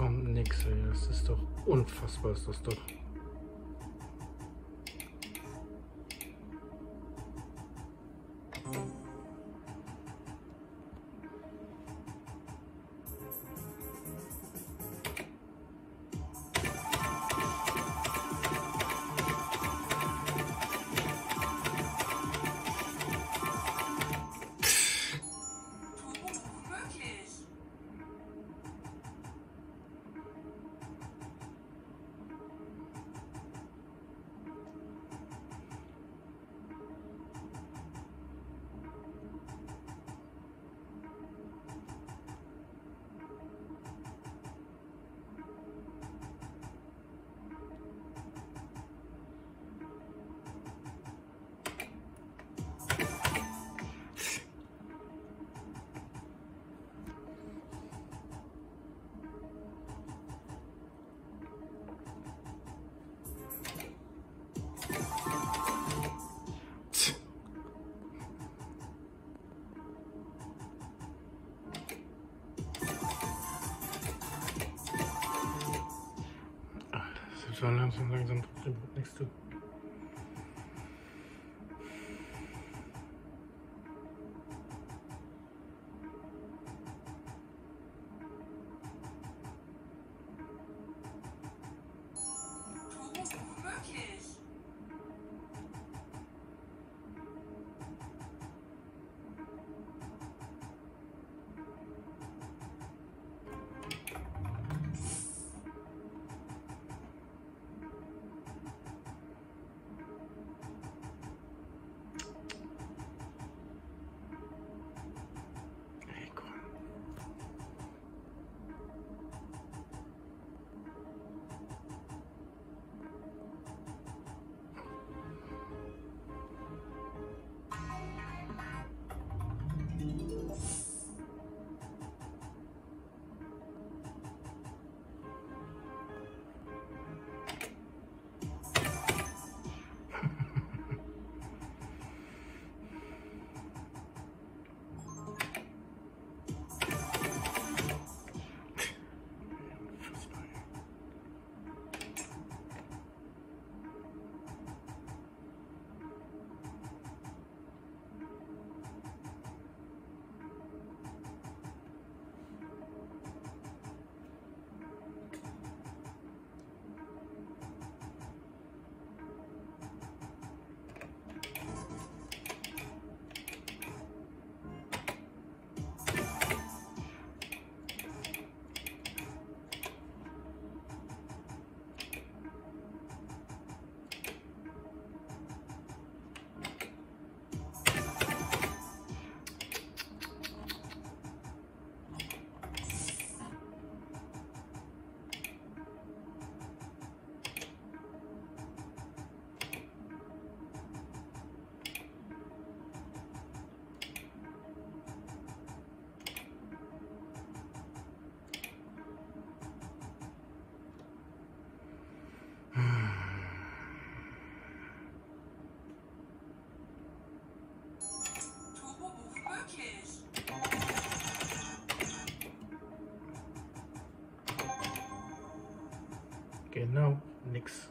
kommt nichts, ey. Das ist doch unfassbar, ist das doch. Langsam tut dem Boot nichts zu. Genau, nix.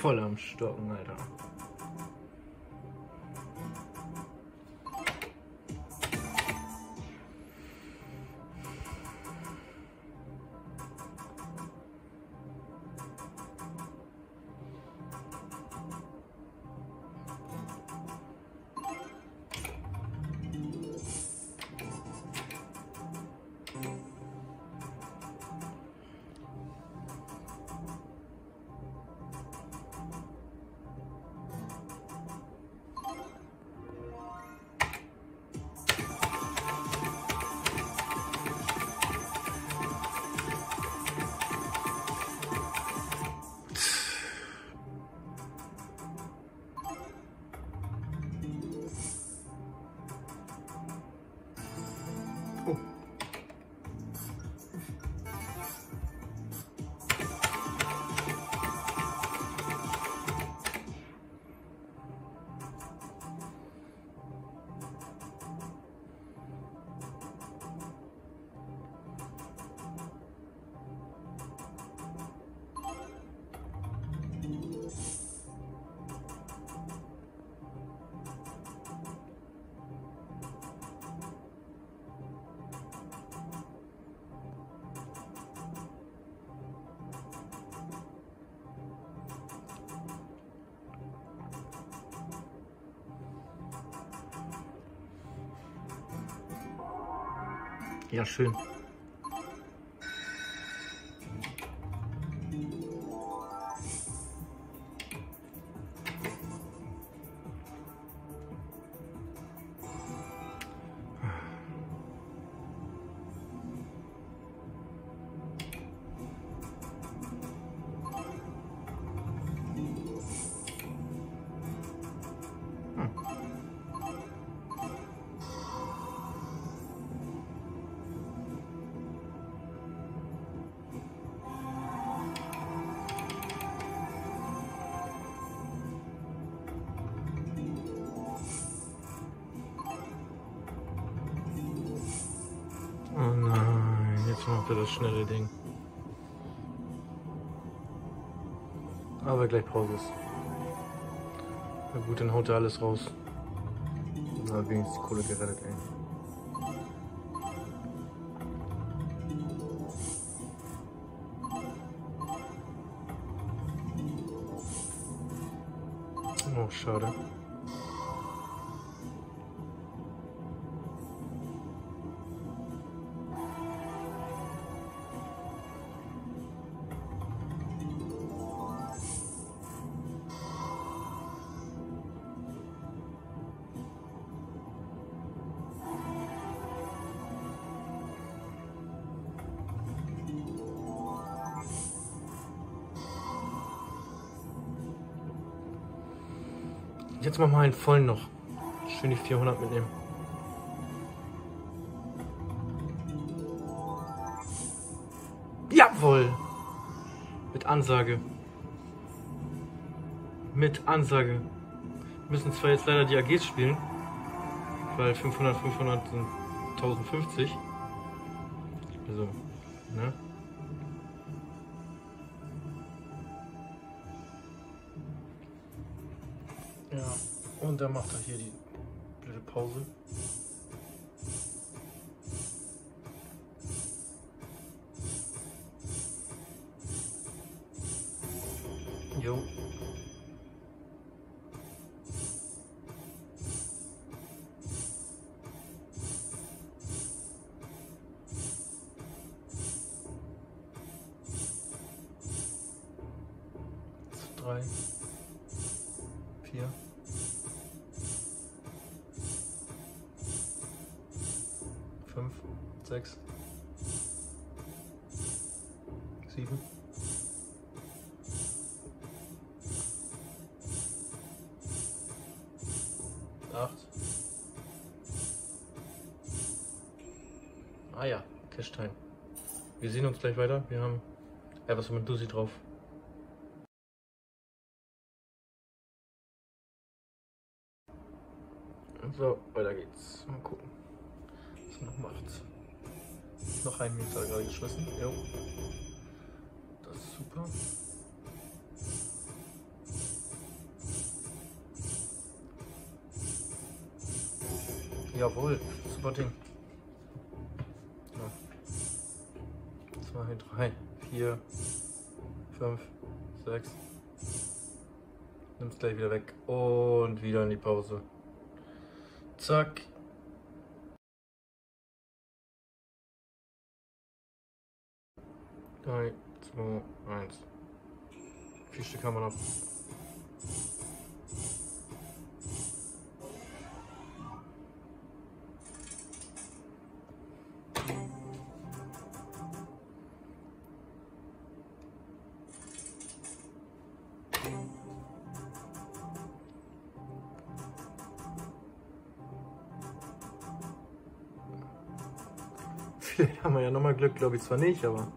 Voll am Stocken, Alter. Ja, schön. Macht er das schnelle Ding. Aber gleich Pause ist. Na gut, dann haut er alles raus. Na, wenigstens die Kohle gerettet, ey. Oh, schade. Jetzt machen wir einen vollen noch. Schön die 400 mitnehmen. Jawohl! Mit Ansage. Mit Ansage. Wir müssen zwar jetzt leider die AGs spielen, weil 500, 500 sind 1050. Also, ne? Ja, und dann macht er hier die blöde Pause. Jo. Zu 3. 4. Sechs, sieben, acht. Ah ja, Cashstein. Wir sehen uns gleich weiter. Wir haben etwas mit Dusi drauf. So, weiter geht's. Mal gucken, was er noch macht. Noch ein Meter gerade geschmissen. Jo. Das ist super. Jawohl, super Ding. Ja. 2, 3, 4, 5, 6. Nimm's gleich wieder weg. Und wieder in die Pause. Zack. Drei, zwei, eins. 4 Stück haben wir noch. Vielleicht haben wir ja nochmal Glück, glaube ich zwar nicht, aber...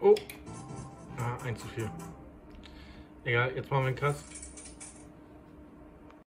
Oh, ah, 1 zu 4. Egal, jetzt machen wir einen Cast.